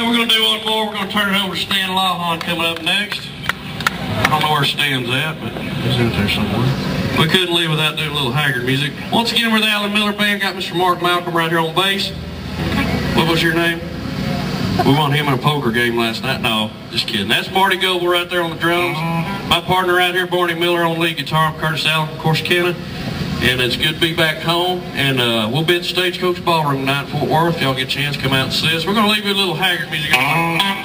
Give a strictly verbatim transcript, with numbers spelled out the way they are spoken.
Well, we're going to do one more. We're going to turn it over to Stan Lahan coming up next. I don't know where Stan's at, but he's in there somewhere. We couldn't leave without doing a little Haggard music. Once again, we're the Alan Miller Band. Got Mister Mark Malcolm right here on bass. What was your name? We won him in a poker game last night. No, just kidding. That's Marty Goble right there on the drums. My partner right here, Marty Miller on lead guitar. I'm Curtis Allen, of course, Cannon. And it's good to be back home. And uh, we'll be at Stagecoach Ballroom tonight in Fort Worth. Y'all get a chance to come out and see us. We're going to leave you a little Haggard music.